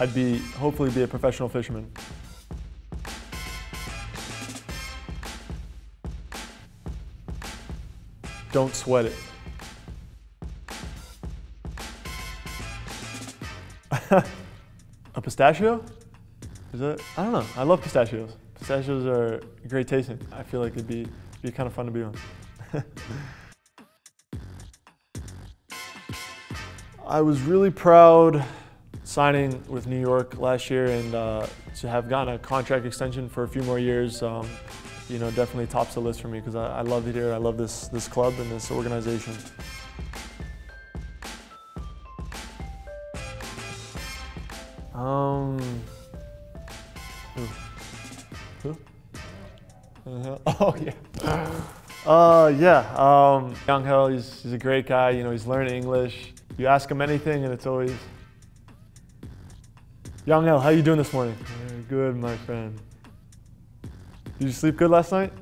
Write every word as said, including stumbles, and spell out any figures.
I'd be hopefully be a professional fisherman. Don't sweat it. A pistachio? Is that? I don't know. I love pistachios. Pistachios are great tasting. I feel like it'd be, it'd be kind of fun to be on. I was really proud signing with New York last year, and uh, to have gotten a contract extension for a few more years, um, you know, definitely tops the list for me, because I, I love it here. I love this, this club and this organization. Um, who? Who? Uh-huh. Oh, yeah. Uh, yeah, um, Yangel, he's, he's a great guy. You know, he's learning English. You ask him anything and it's always, Yangel, how you doing this morning? Good, my friend. Did you sleep good last night?